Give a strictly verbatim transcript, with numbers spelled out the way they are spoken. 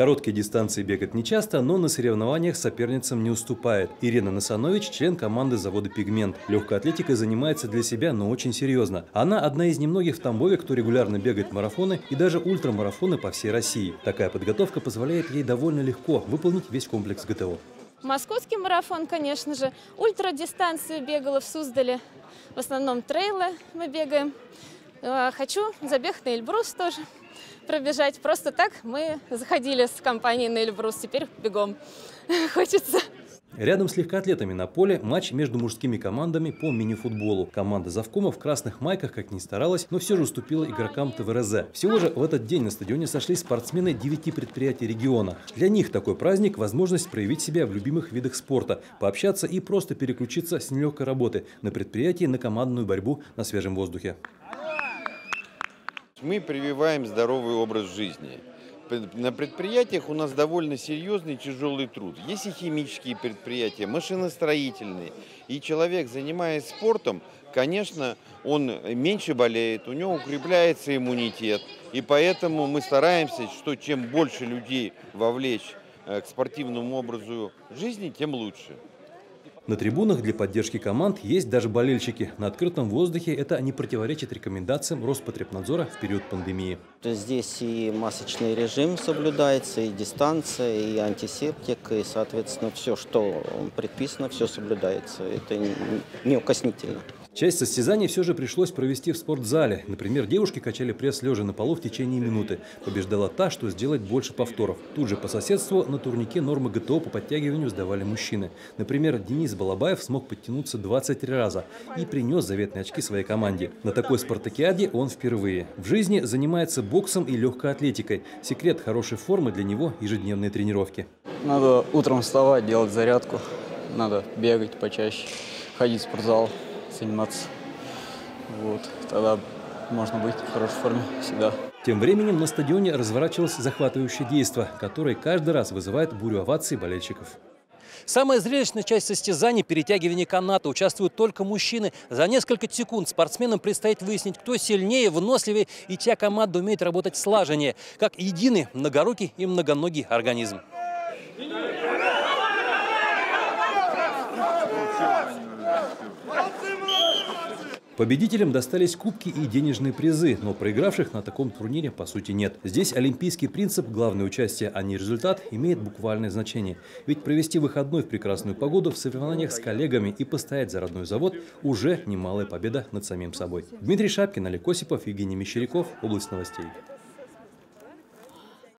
Короткие дистанции бегает нечасто, но на соревнованиях соперницам не уступает. Ирина Насанович – член команды завода «Пигмент». Легкой атлетикой занимается для себя, но очень серьезно. Она одна из немногих в Тамбове, кто регулярно бегает марафоны и даже ультрамарафоны по всей России. Такая подготовка позволяет ей довольно легко выполнить весь комплекс ГТО. Московский марафон, конечно же. Ультрадистанцию бегала в Суздале. В основном трейлы мы бегаем. Хочу забег на Эльбрус тоже пробежать. Просто так мы заходили с компанией на Эльбрус. Теперь бегом хочется. Рядом с легкоатлетами на поле матч между мужскими командами по мини-футболу. Команда завкома в красных майках, как ни старалась, но все же уступила игрокам ТВРЗ. Всего же в этот день на стадионе сошлись спортсмены девяти предприятий региона. Для них такой праздник – возможность проявить себя в любимых видах спорта, пообщаться и просто переключиться с нелегкой работы на предприятии на командную борьбу на свежем воздухе. Мы прививаем здоровый образ жизни. На предприятиях у нас довольно серьезный тяжелый труд. Есть и химические предприятия, машиностроительные. И человек, занимаясь спортом, конечно, он меньше болеет, у него укрепляется иммунитет. И поэтому мы стараемся, что чем больше людей вовлечь к спортивному образу жизни, тем лучше. На трибунах для поддержки команд есть даже болельщики. На открытом воздухе это не противоречит рекомендациям Роспотребнадзора в период пандемии. Здесь и масочный режим соблюдается, и дистанция, и антисептик, и, соответственно, все, что предписано, все соблюдается. Это неукоснительно. Часть состязаний все же пришлось провести в спортзале. Например, девушки качали пресс лежа на полу в течение минуты. Побеждала та, что сделать больше повторов. Тут же по соседству на турнике нормы ГТО по подтягиванию сдавали мужчины. Например, Денис Балабаев смог подтянуться двадцать три раза и принес заветные очки своей команде. На такой спартакиаде он впервые. В жизни занимается боксом и легкой атлетикой. Секрет хорошей формы для него – ежедневные тренировки. Надо утром вставать, делать зарядку. Надо бегать почаще, ходить в спортзал. Заниматься. Вот. Тогда можно быть в хорошей форме всегда. Тем временем на стадионе разворачивалось захватывающее действо, которое каждый раз вызывает бурю оваций болельщиков. Самая зрелищная часть состязаний – перетягивание каната. Участвуют только мужчины. За несколько секунд спортсменам предстоит выяснить, кто сильнее, выносливее и чья команда умеет работать слаженнее, как единый многорукий и многоногий организм. Победителям достались кубки и денежные призы, но проигравших на таком турнире по сути нет. Здесь олимпийский принцип «главное участие, а не результат» имеет буквальное значение. Ведь провести выходной в прекрасную погоду в соревнованиях с коллегами и постоять за родной завод – уже немалая победа над самим собой. Дмитрий Шапкин, Олег Осипов, Евгений Мещеряков. Область новостей.